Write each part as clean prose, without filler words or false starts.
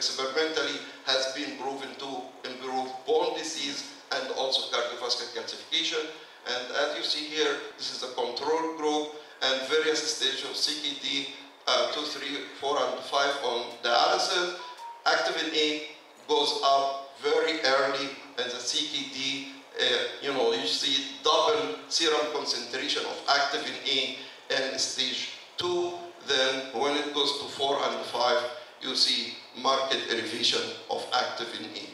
experimentally has been proven to improve bone disease and also cardiovascular calcification. And as you see here, this is a control group and various stages of CKD 2, 3, 4, and 5 on dialysis. Activin A goes up very early in the CKD. You see double serum concentration of Activin A in stage 2. Then when it goes to 4 and 5, you see marked elevation of Activin A.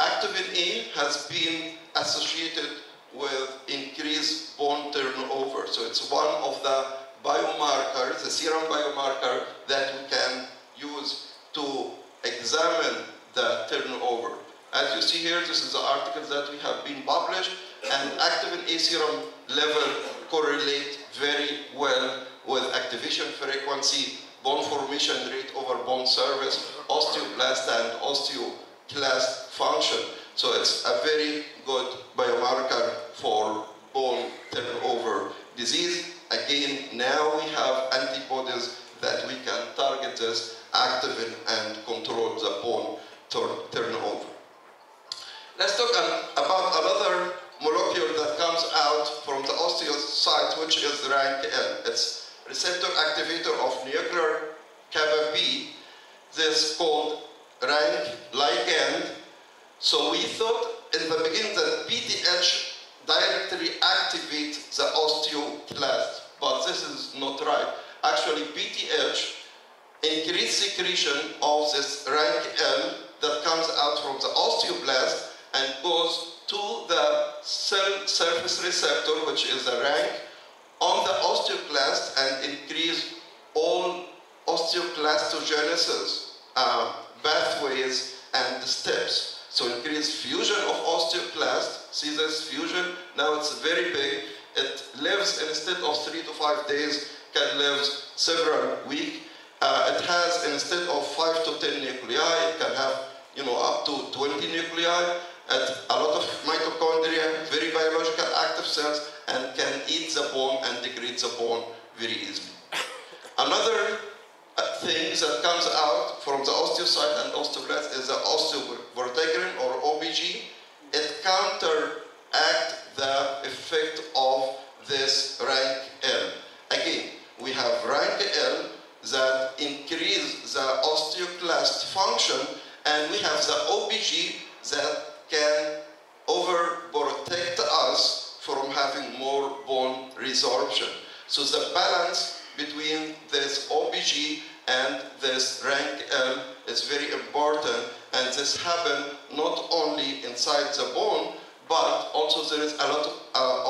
Activin A has been associated with increased bone turnover. So it's one of the biomarkers, the serum biomarker that we can use to examine the turnover. As you see here, this is the article that we have been published, and Activin A serum level correlate very well with activation frequency, bone formation rate over bone surface, osteoblast and osteoclast function. So it's a very good biomarker for bone turnover disease. Again, now we have antibodies that we can target this activin and control the bone turnover. Let's talk about another molecule that comes out from the osteocyte, which is RANKL. It's receptor activator of nuclear kappa B. This is called RANK ligand. So we thought in the beginning that PTH directly activates the osteoclast, but this is not right. Actually, PTH increases secretion of this RANKL that comes out from the osteoblast and goes to the cell surface receptor, which is the RANK, on the osteoclast and increase all osteoclastogenesis pathways and steps. So increased fusion of osteoclast, see this fusion, now it's very big. It lives instead of 3 to 5 days, can live several weeks. It has instead of 5 to 10 nuclei, it can have up to 20 nuclei, and a lot of mitochondria, very biological active cells, and can eat the bone and degrade the bone very easily. Another thing that comes out from the osteocyte and osteoblast is the osteovertebrin or OBG. It counteracts the effect of this RANKL. Again, we have RANKL that increase the osteoclast function, and we have the OBG that can overprotect us from having more bone resorption. So the balance between this OBG and this RANKL is very important, and this happens not only inside the bone, but also there is a lot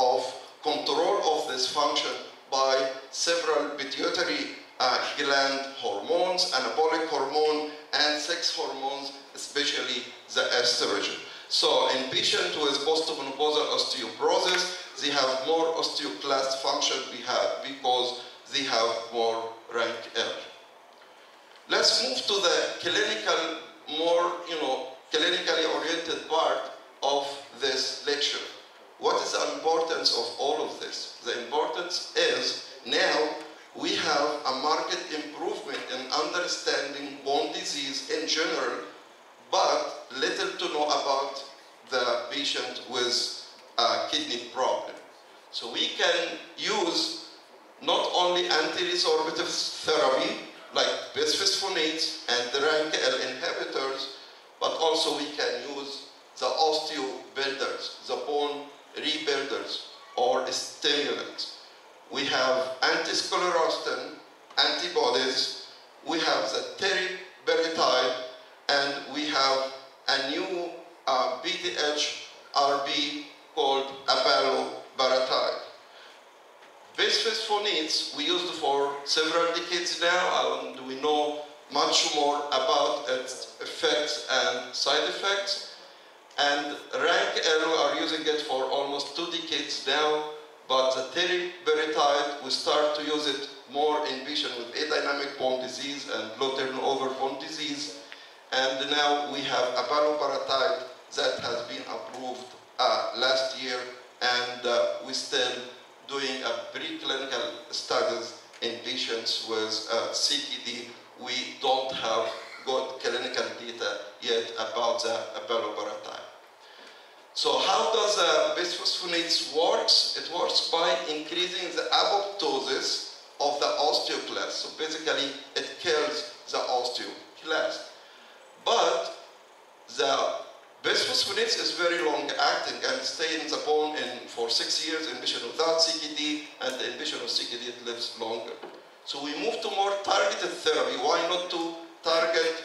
of control of this function by several pituitary gland hormones, anabolic hormone, and sex hormones, especially the estrogen. So in patients with postmenopausal osteoporosis, they have more osteoclast function because they have more RANKL. Let's move to the clinical, more clinically oriented part of this lecture. What is the importance of all of this? The importance is now we have a marked improvement in understanding bone disease in general, but little to know about the patient with a kidney problem. So we can use not only anti-resorptive therapy like bisphosphonates and the RANKL inhibitors, but also we can use the osteobuilders, the bone rebuilders or stimulants. We have anti-sclerostin antibodies, we have the teriparatide, and we have a new PTH-RB called abaloparatide. Bisphosphonates we used for several decades now, and we know much more about its effects and side effects. And RANKL, we are using it for almost 2 decades now. But the teriparatide, we start to use it more in patients with adynamic bone disease and low turnover bone disease. And now we have abaloparatide that has been approved last year, and we're still doing a preclinical studies in patients with CKD. We don't have good clinical data the abaloparatide. So how does bisphosphonates works? It works by increasing the apoptosis of the osteoclast. So basically, it kills the osteoclast. But the bisphosphonates is very long acting and stay in the bone for 6 years. Inhibition without CKD, and the inhibition of CKD it lives longer. So we move to more targeted therapy. Why not to target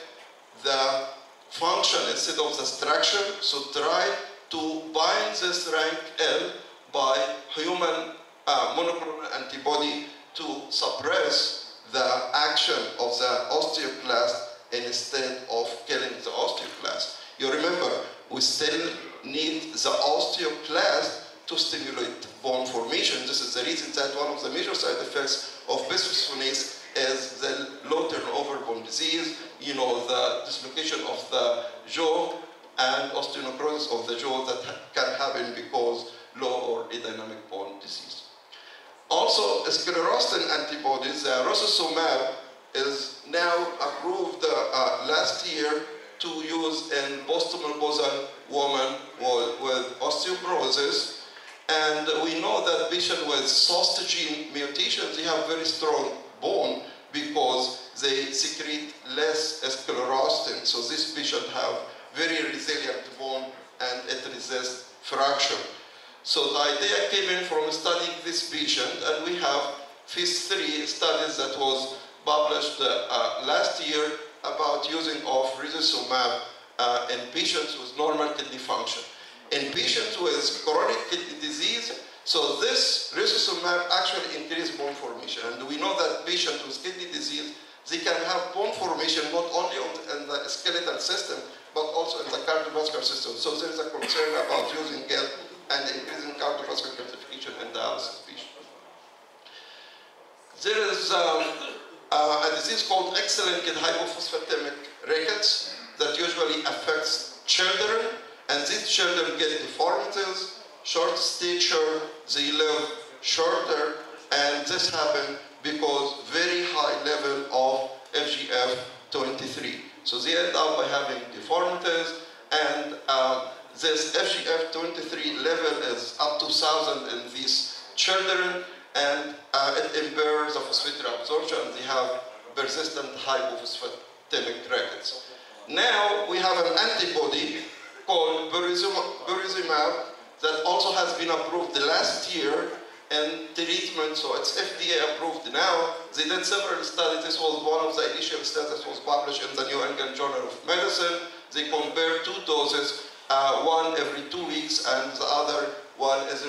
the function instead of the structure? So try to bind this RANKL by human monoclonal antibody to suppress the action of the osteoclast instead of killing the osteoclast. You remember, we still need the osteoclast to stimulate bone formation. This is the reason that one of the major side effects of bisphosphonates is the low turnover bone disease, you know, the dislocation of the jaw and osteonecrosis of the jaw that can happen because low or adynamic bone disease. Also, sclerostin antibodies, the romosozumab is now approved last year to use in post-menopausal women with osteoporosis. And we know that patients with SOST gene mutations, they have very strong bone because they secrete less sclerostin. So these patients have very resilient bone and it resists fracture. So the idea came in from studying this patient, and we have phase 3 studies that was published last year about using of burosumab in patients with normal kidney function. In patients with chronic kidney disease, so this burosumab actually increases bone formation. And we know that patients with kidney disease, they can have bone formation not only in the skeletal system, but also in the cardiovascular system. So there is a concern about using it and increasing cardiovascular calcification in dialysis patients. There is a disease called X-linked hypophosphatemic rickets that usually affects children, and these children get deformities, short stature, they live shorter, and this happens because very high level of FGF23. So they end up by having deformities, and this FGF23 level is up to 1,000 in these children, and it impairs the phosphate reabsorption. They have persistent hypophosphatemic rickets. Now we have an antibody called burosumab that also has been approved last year in treatment, so it's FDA approved now. They did several studies. This was one of the initial studies that was published in the New England Journal of Medicine. They compared 2 doses, one every 2 weeks and the other one is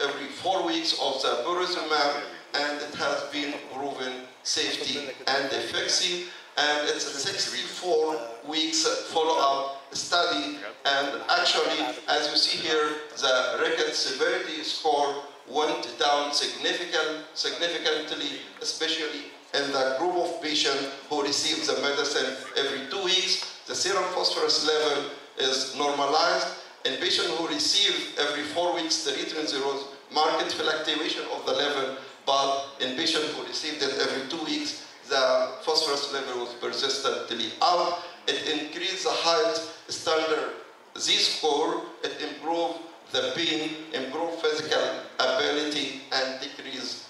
every 4 weeks of the burosumab, and it has been proven safety and efficacy, and it's a 64 weeks follow-up study. And actually, as you see here, the rickets severity score went down significantly, especially in the group of patients who received the medicine every 2 weeks. The serum phosphorus level is normalized. In patients who receive every 4 weeks the treatment, there was marked fluctuation of the level, but in patients who received it every 2 weeks, the phosphorus level was persistently up. It increased the height standard Z-score, it improved the pain, improved physical ability, and decreased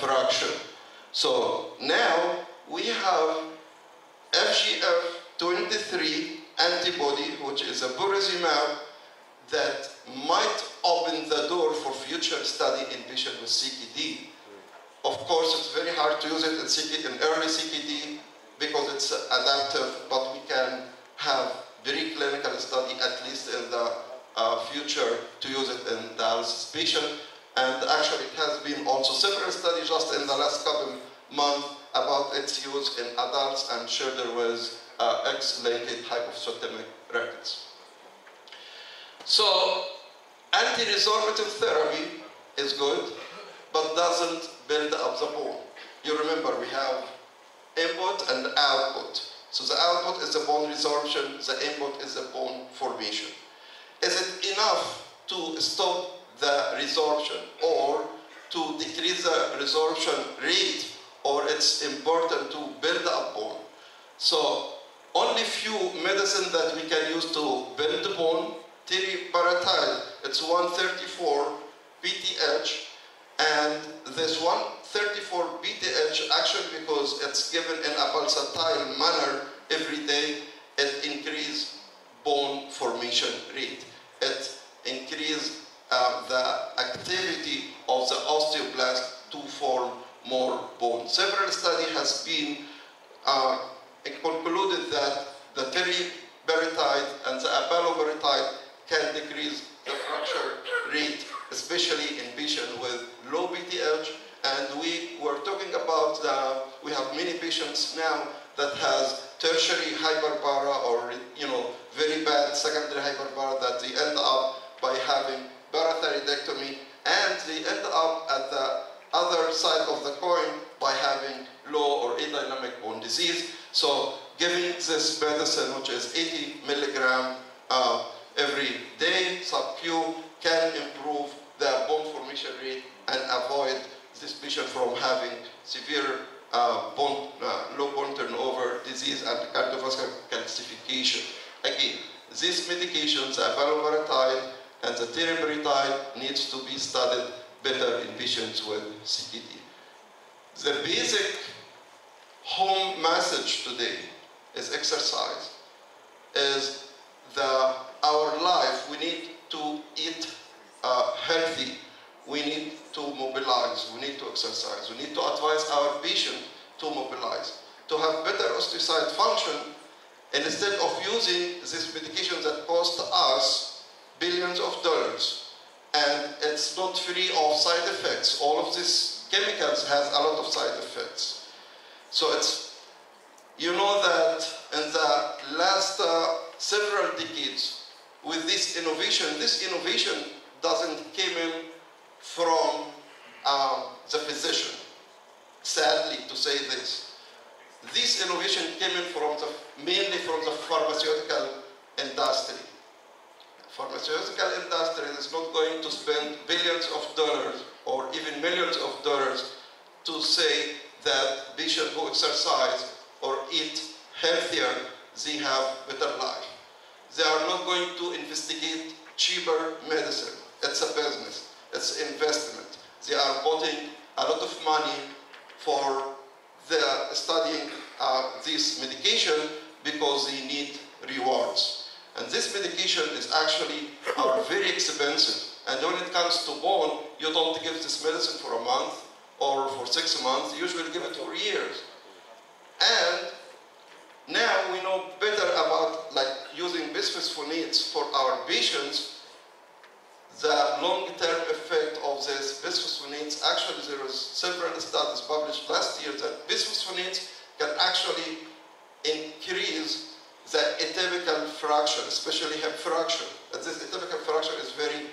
fracture. So now we have FGF23 antibody, which is a burosumab, that might open the door for future study in patients with CKD. Of course, it's very hard to use it in early CKD because it's adaptive, but we can have preclinical study at least in the future to use it in dialysis patients. And actually, it has been also several studies just in the last couple months about its use in adults and children with X-linked hypophosphatemic rickets. So, anti-resorptive therapy is good, but doesn't build up the bone. You remember, we have input and output. So the output is the bone resorption, the input is the bone formation. Is it enough to stop the resorption or to decrease the resorption rate, or it's important to build up bone? So only few medicine that we can use to bend the bone, teriparatide, it's 134 PTH, and this 134 PTH actually, because it's given in a pulsatile manner every day, it increases bone formation rate. It increases the activity of the osteoblast to form more bone. Several studies has been concluded that the teriparatide and the abaloparatide can decrease the fracture rate, especially in patients with low PTH. And we were talking about we have many patients now that has tertiary hyperpara, or very bad secondary hyperpara, that they end up by having parathyroidectomy, and they end up at the other side of the coin by having low or adynamic bone disease. So giving this medicine, which is 80 milligram every day sub-Q, can improve the bone formation rate and avoid this patient from having severe low bone turnover disease and cardiovascular calcification. Again, these medications, the abaloparatide and the teriparatide, needs to be studied better in patients with CKD. The basic home message today is exercise. Is our life, we need to eat healthy, we need to mobilize, we need to exercise, we need to advise our patient to mobilize, to have better osteocyte function, and instead of using this medication that cost us billions of dollars, and it's not free of side effects. All of these chemicals has a lot of side effects. So it's, that in the last several decades, with this innovation doesn't came in from the physician. Sadly to say this, this innovation came in from mainly from the pharmaceutical industry. Pharmaceutical industry is not going to spend billions of dollars or even millions of dollars to say that patients who exercise or eat healthier, they have better life. They are not going to investigate cheaper medicine. It's a business, it's investment. They are putting a lot of money for studying this medication because they need rewards. And this medication is actually very expensive. And when it comes to bone, you don't give this medicine for a month or for 6 months. You usually give it for years. And now we know better about using bisphosphonates for our patients. The long-term effect of these bisphosphonates, actually there was several studies published last year that bisphosphonates can actually increase the atypical fracture, especially hip fracture. And this atypical fracture is very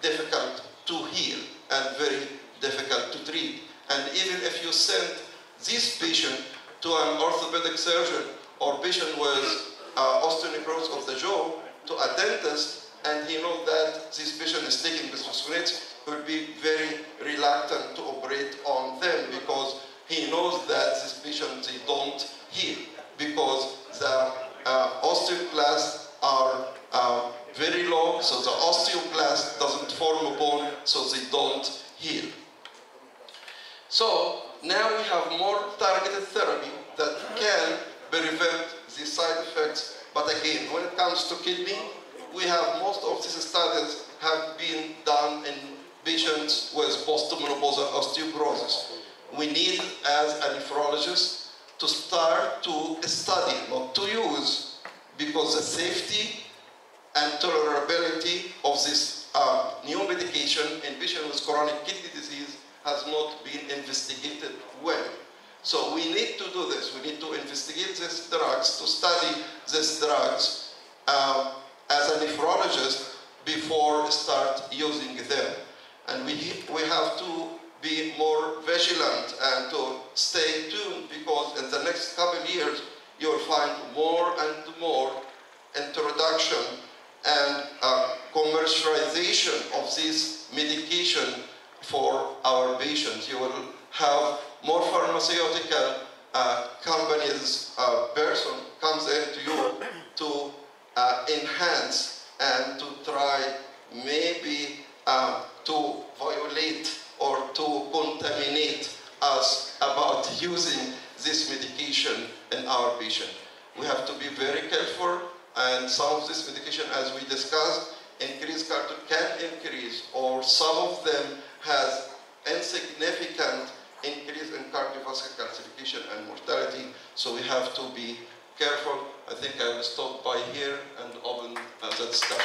difficult to heal and very difficult to treat. And even if you send this patient to an orthopedic surgeon or patient with osteonecrosis of the jaw to a dentist, and he knows that this patient is taking bisphosphonates, will be very reluctant to operate on them because he knows that this patient, they don't heal because the osteoclasts are very low, so the osteoclast doesn't form a bone, so they don't heal. So now we have more targeted therapy that can prevent these side effects. But again, when it comes to kidney, we have most of these studies have been done in patients with postmenopausal osteoporosis. We need, as a nephrologist, to start to study, not to use, because the safety and tolerability of this new medication in patients with chronic kidney disease has not been investigated well. So we need to do this. We need to investigate these drugs, to study these drugs as a nephrologist before start using them. And we have to be more vigilant and to stay tuned, because in the next couple of years you will find more and more introduction and commercialization of this medication for our patients. You will have more pharmaceutical companies, person comes in to you enhance and to try maybe to violate or to contaminate us about using this medication in our patient. We have to be very careful, and some of this medication, as we discussed, can increase, or some of them has insignificant increase in cardiovascular calcification and mortality, so we have to be careful. I think I will stop by here and open the discussion.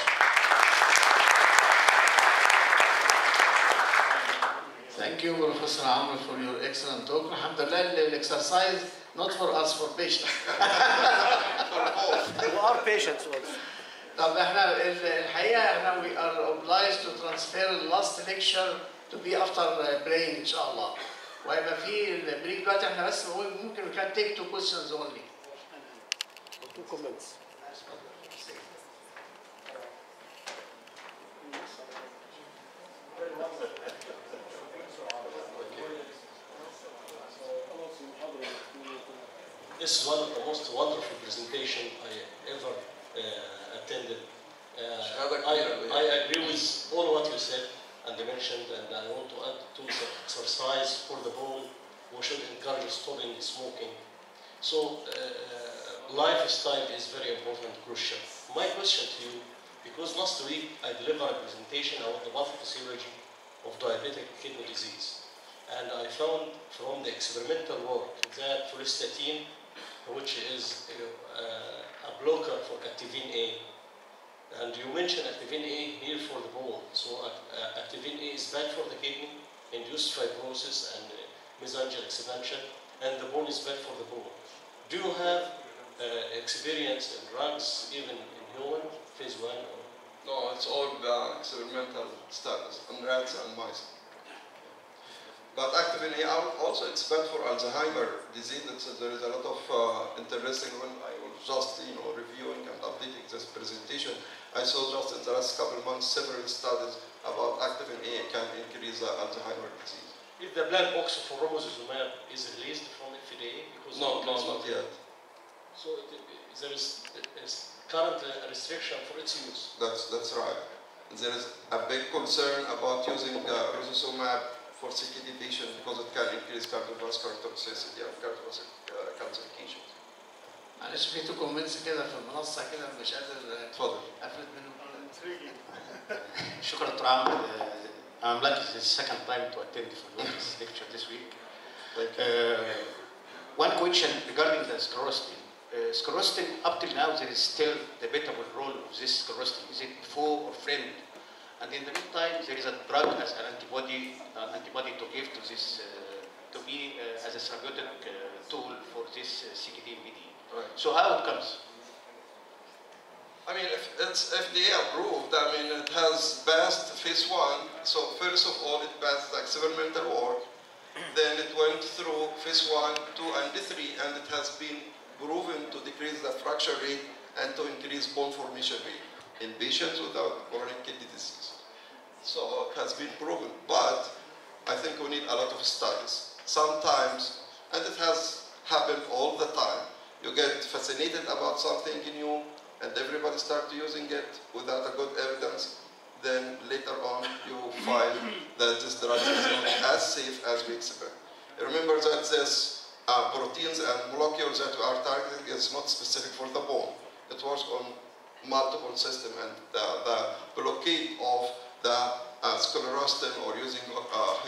Thank you, Professor Amr, for your excellent talk. Alhamdulillah, exercise, not for us, for patients. For both. We are patients also. طب احنا الحقيقة احنا we are obliged to transfer the last lecture to be after brain إن شاء الله. وهيبقى في البريك دلوقتي احنا بس ممكن we can take 2 questions only. 2 comments. This is one of the most wonderful presentations I ever attended. I agree with all what you said and mentioned, and I want to add to the exercise for the whole. We should encourage stopping smoking. So lifestyle is very important, crucial. My question to you, because last week I delivered a presentation about the pathophysiology of diabetic kidney disease, and I found from the experimental work that follistatin, which is a blocker for Activin A. And you mentioned Activin A here for the bone. So Activin A is bad for the kidney, induced fibrosis and mesangial expansion, and the bone is bad for the bone. Do you have experience in drugs, even in human, phase 1? Or? No, it's all experimental studies on rats and mice. But Activin A also it's bad for Alzheimer's disease. There is a lot of interesting when I was just reviewing and updating this presentation. I saw just in the last couple of months several studies about Activin A can increase Alzheimer's disease. If the black box for romosozumab is released from FDA, because no, not yet. So there is current restriction for its use. That's right. There is a big concern about using romosozumab for CKD patients because it can increase cardiovascular toxicity and cardiovascular calcification. معلش في 2 comments كده في المنصة كده مش قادر اتفضل افلت منهم. شكرا دكتور عمرو. I'm lucky this is the 2nd time to attend for this lecture this week. One question regarding the sclerostin. Sclerostin up till now there is still debatable role of this sclerostin. Is it foe or friend? And in the meantime, there is a drug as an antibody to give to this, to be as a therapeutic tool for this CKD-MBD. Right. So how it comes? I mean, if it's FDA approved, I mean, it has passed phase 1. So first of all, it passed the experimental work. Then it went through phase 1, 2, and 3, and it has been proven to decrease the fracture rate and to increase bone formation rate in patients without chronic kidney disease. So it has been proven, but I think we need a lot of studies. Sometimes, and it has happened all the time, you get fascinated about something new and everybody starts using it without a good evidence. Then later on, you find that this drug is not as safe as we expect. Remember that these proteins and molecules that we are targeting is not specific for the bone. It works on multiple system, and the blockade of the sclerostin or using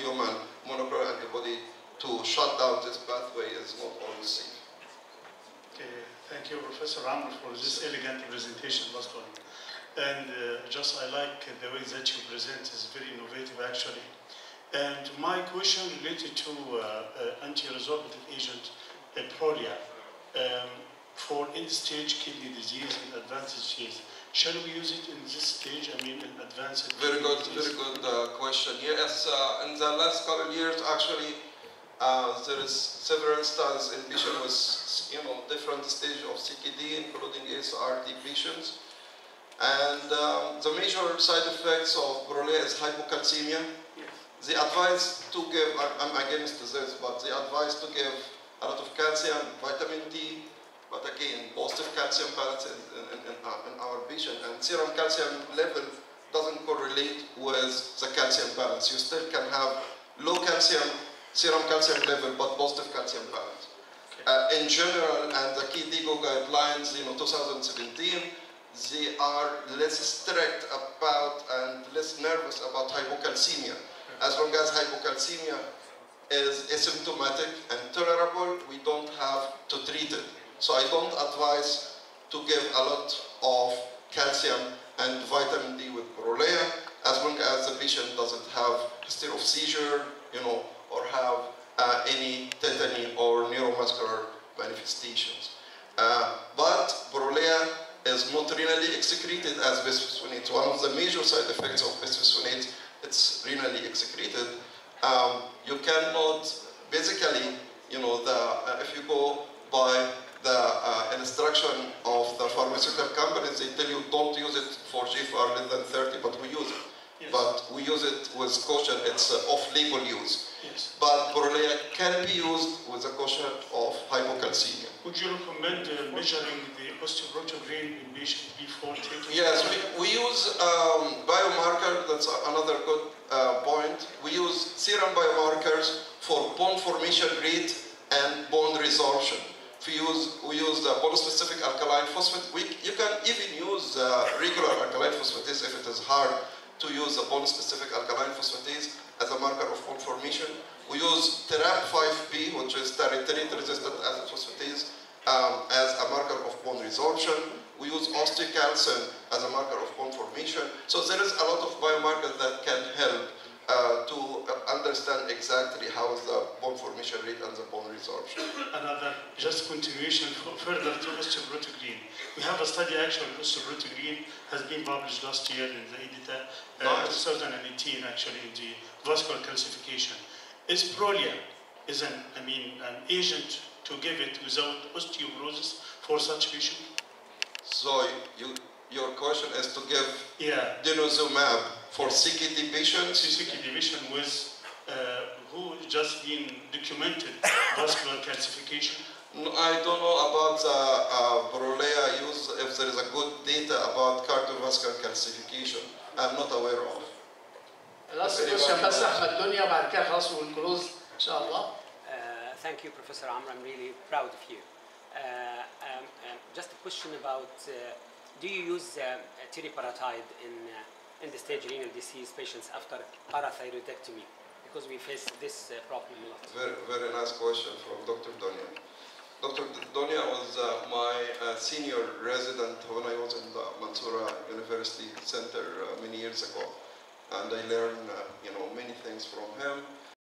human monoclonal antibody to shut down this pathway is not always safe. Okay, thank you, Professor Amr, for this elegant presentation last one. And just I like the way that you present, is very innovative actually. And my question related to anti-resorptive agent Prolia. For end-stage kidney disease and advanced disease. Shall we use it in this stage, I mean, in advanced very good, disease? Very good question. Yes, in the last couple of years, actually, there is several studies in patients with different stages of CKD, including ESRD patients. And the major side effects of Prolia is hypocalcemia. Yes. They advise to give, I'm against this, but they advise to give a lot of calcium, vitamin D, but again, most of them calcium balance in our patient, and serum calcium level doesn't correlate with the calcium balance. You still can have low calcium, serum calcium level, but positive calcium balance. In general, and the KDIGO guidelines, 2017, they are less strict about and less nervous about hypocalcemia. As long as hypocalcemia is asymptomatic and tolerable, we don't have to treat it. So I don't advise to give a lot of calcium and vitamin D with Prolia, as long as the patient doesn't have history of seizure, or have any tetany or neuromuscular manifestations. But Prolia is not renally excreted as bisphosphonates. One of the major side effects of bisphosphonates, it's renally excreted. You cannot, basically, if you go by the instruction of the pharmaceutical companies, they tell you don't use it for GFR less than 30, but we use it. Yes. But we use it with caution. It's off-label use. Yes. But Prolia can be used with a caution of hypocalcemia. Would you recommend measuring the osteoprotein in patient before taking? Yes, we use biomarker. That's another good point. We use serum biomarkers for bone formation rate and bone resorption. We use the polyspecific alkaline phosphate. You can even use regular alkaline phosphatase if it is hard to use a bone-specific alkaline phosphatase as a marker of bone formation. We use TRAP5b, which is territory-resistant acid phosphatase, as a marker of bone resorption. We use osteocalcin as a marker of bone formation. So there is a lot of biomarkers that can help to understand exactly how is the bone formation rate and the bone resorption. Another, just continuation further to osteoprotein. We have a study actually, osteoprotein has been published last year in the editor, 2018 actually, in the vascular calcification. Is Prolia is an agent to give it without osteoporosis for such patient? So your question is to give denosumab for CKD patients? CKD patient was who just been documented vascular calcification? No, I don't know about Prolia use, if there is a good data about cardiovascular calcification. I'm not aware of. Last question, بس أحمد دنيا بعد كده خلاص والكلوز إن شاء الله. Thank you, Professor Amr. I'm really proud of you. Just a question about do you use teriparatide in the stage renal disease patients after parathyroidectomy, because we face this problem a lot. Very, very nice question from Dr. Donia. Dr. Donia was my senior resident when I was in the Mansoura University Center many years ago, and I learned many things from him.